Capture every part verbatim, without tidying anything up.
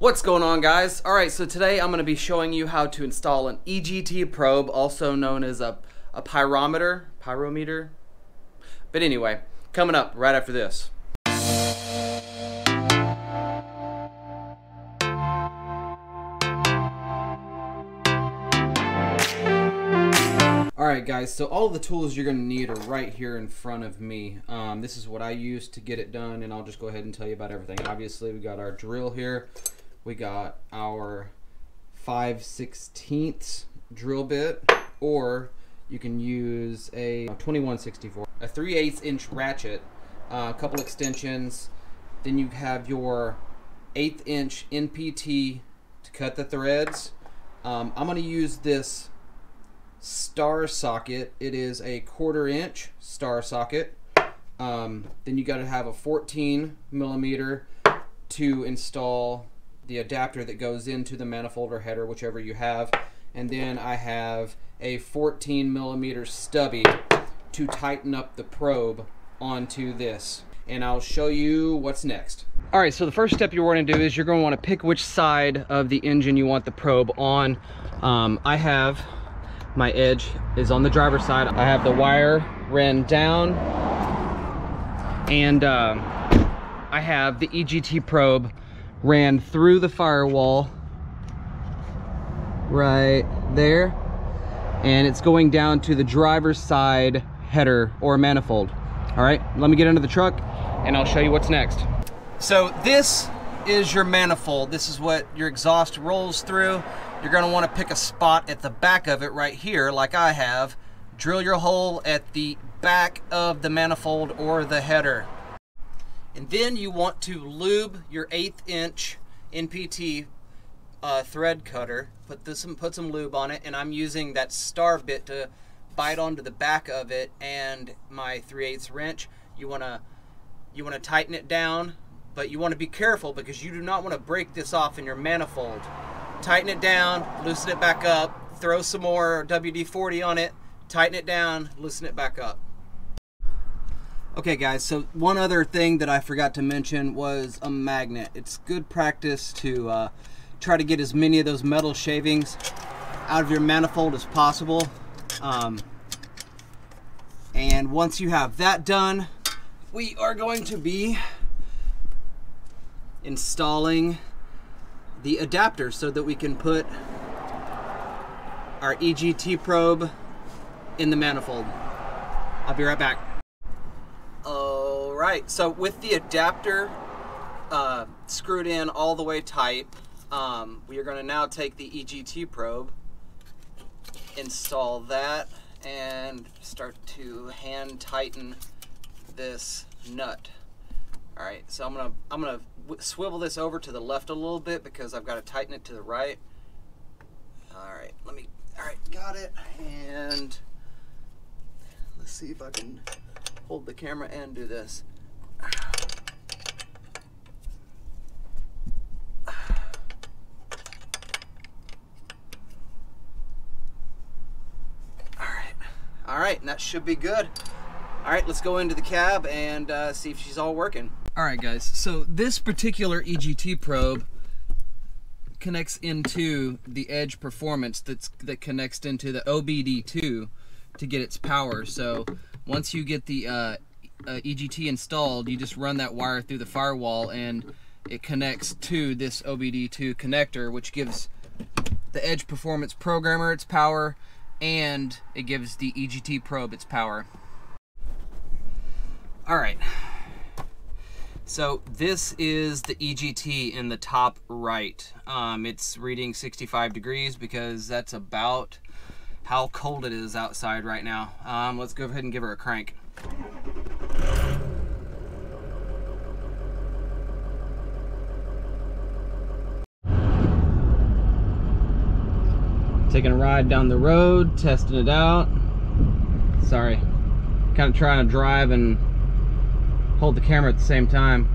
What's going on, guys? All right, so today I'm going to be showing you how to install an E G T probe, also known as a, a pyrometer, pyrometer. But anyway, coming up right after this. All right, guys, so all the tools you're going to need are right here in front of me. Um, this is what I use to get it done, and I'll just go ahead and tell you about everything. Obviously, we got our drill here. We got our five sixteenths drill bit, or you can use a twenty-one sixty-four, a three eighths inch ratchet, uh, a couple extensions. Then you have your eighth inch N P T to cut the threads. Um, I'm going to use this star socket. It is a quarter inch star socket. Um, then you got to have a fourteen millimeter to install the adapter that goes into the manifold or header, whichever you have. And then I have a fourteen millimeter stubby to tighten up the probe onto this. And I'll show you what's next. All right, so the first step you want to do is you're going to want to pick which side of the engine you want the probe on. Um, I have my edge is on the driver's side. I have the wire ran down, and um, I have the E G T probe ran through the firewall right there, and it's going down to the driver's side header or manifold. All right, let me get into the truck and I'll show you what's next. So this is your manifold. This is what your exhaust rolls through. You're going to want to pick a spot at the back of it right here, like I have. Drill your hole at the back of the manifold or the header. And then you want to lube your eighth inch N P T uh, thread cutter. Put this and put some lube on it, and I'm using that star bit to bite onto the back of it and my three eighths wrench. You want to you want to tighten it down, but you want to be careful because you do not want to break this off in your manifold. Tighten it down, loosen it back up, throw some more W D forty on it, tighten it down, loosen it back up. Okay, guys, so one other thing that I forgot to mention was a magnet. It's good practice to uh, try to get as many of those metal shavings out of your manifold as possible. Um, and once you have that done, we are going to be installing the adapter so that we can put our E G T probe in the manifold. I'll be right back. All right, so with the adapter uh, screwed in all the way tight, um, we are going to now take the E G T probe, install that, and start to hand tighten this nut. All right, so I'm gonna I'm gonna swivel this over to the left a little bit because I've got to tighten it to the right. All right, let me. All right, got it. And let's see if I can hold the camera and do this. All right, all right, and that should be good. All right, let's go into the cab and uh, see if she's all working. All right, guys, so this particular E G T probe connects into the Edge Performance that's, that connects into the O B D two to get its power. So once you get the uh, uh, E G T installed, you just run that wire through the firewall and it connects to this O B D two connector, which gives the Edge Performance programmer its power and it gives the E G T probe its power. All right, so this is the E G T in the top right. Um, it's reading sixty-five degrees because that's about how cold it is outside right now. Um, let's go ahead and give her a crank. Taking a ride down the road, testing it out. Sorry, kind of trying to drive and hold the camera at the same time.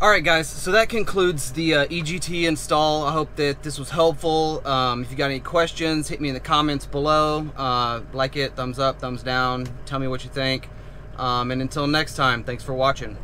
All right, guys, so that concludes the uh, E G T install. I hope that this was helpful. Um, if you got any questions, hit me in the comments below. Uh, like it, thumbs up, thumbs down, tell me what you think. Um, and until next time, thanks for watching.